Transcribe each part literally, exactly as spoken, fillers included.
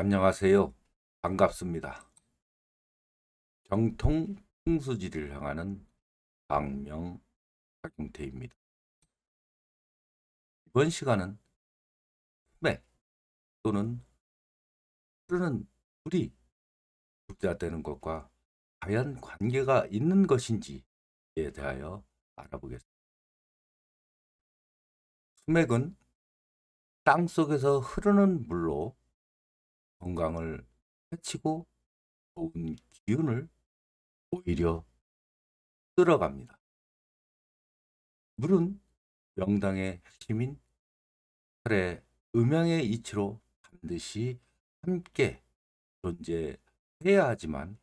안녕하세요. 반갑습니다. 정통 풍수지리를 향하는 박명 박용태입니다. 이번 시간은 소매 또는 흐르는 물이 부자되는 것과 과연 관계가 있는 것인지에 대하여 알아보겠습니다. 수맥은 땅속에서 흐르는 물로 건강을 해치고 좋은 기운을 오히려 쓸어갑니다. 물은 명당의 핵심인 철의 음양의 이치로 반드시 함께 존재해야 하지만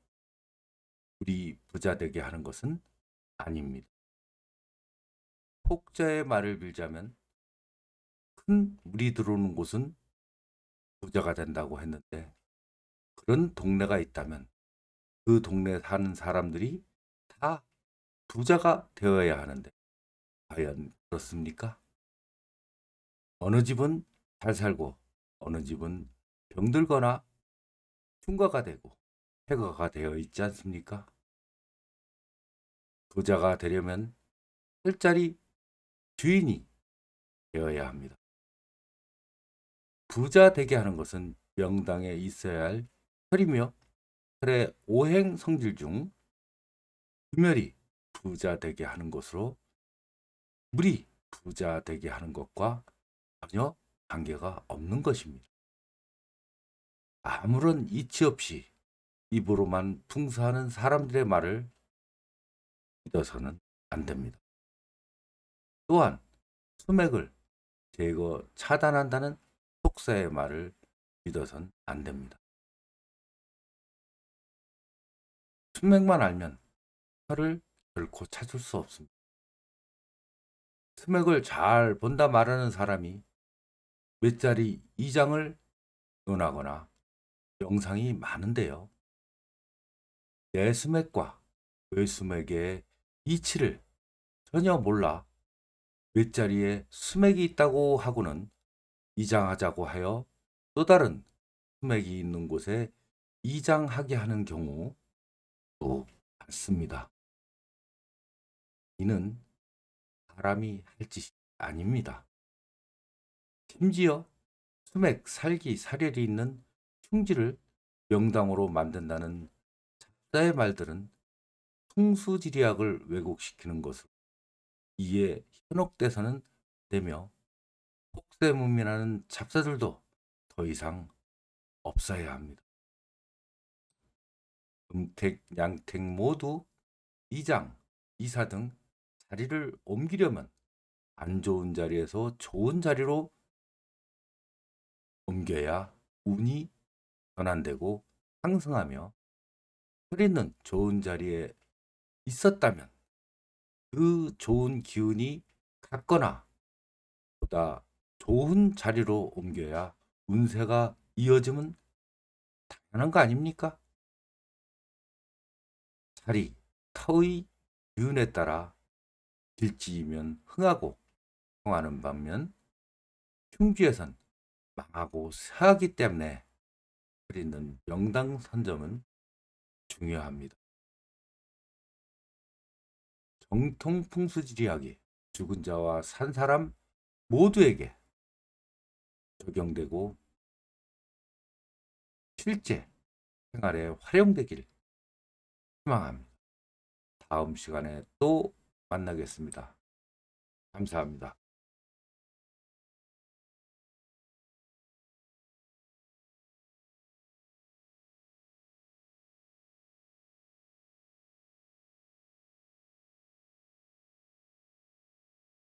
물이 부자되게 하는 것은 아닙니다. 혹자의 말을 빌자면 큰 물이 들어오는 곳은 부자가 된다고 했는데, 그런 동네가 있다면 그 동네에 사는 사람들이 다 부자가 되어야 하는데 과연 그렇습니까? 어느 집은 잘 살고 어느 집은 병들거나 흉가가 되고 폐가가 되어 있지 않습니까? 부자가 되려면 할 자리 주인이 되어야 합니다. 부자 되게 하는 것은 명당에 있어야 할 철이며, 철의 오행 성질 중 금열이 부자 되게 하는 것으로 물이 부자 되게 하는 것과 전혀 관계가 없는 것입니다. 아무런 이치 없이 입으로만 풍수하는 사람들의 말을 믿어서는 안 됩니다. 또한 수맥을 제거 차단한다는 속사의 말을 믿어선 안 됩니다. 수맥만 알면 철을 결코 찾을 수 없습니다. 수맥을 잘 본다 말하는 사람이 몇 자리 이장을 논하거나 영상이 많은데요. 내 수맥과 외 수맥의 이치를 전혀 몰라 몇 자리에 수맥이 있다고 하고는 이장하자고 하여 또 다른 수맥이 있는 곳에 이장하게 하는 경우도 많습니다. 이는 사람이 할 짓이 아닙니다. 심지어 수맥, 살기, 살열이 있는 흉지를 명당으로 만든다는 작자의 말들은 풍수지리학을 왜곡시키는 것으로 이에 현혹돼서는 되며, 혹세문민하는 잡사들도 더 이상 없어야 합니다. 음택, 양택 모두 이장, 이사 등 자리를 옮기려면 안 좋은 자리에서 좋은 자리로 옮겨야 운이 전환되고 상승하며, 철있는 좋은 자리에 있었다면 그 좋은 기운이 갔거나 보다 좋은 자리로 옮겨야 운세가 이어지면 당연한 거 아닙니까? 자리, 터의 기운에 따라 길지이면 흥하고 성하는 반면 흉지에선 망하고 쇠하기 때문에 흐리는 명당 선점은 중요합니다. 정통 풍수지리학이 죽은 자와 산 사람 모두에게 적용되고 실제 생활에 활용되길 희망합니다. 다음 시간에 또 만나겠습니다. 감사합니다.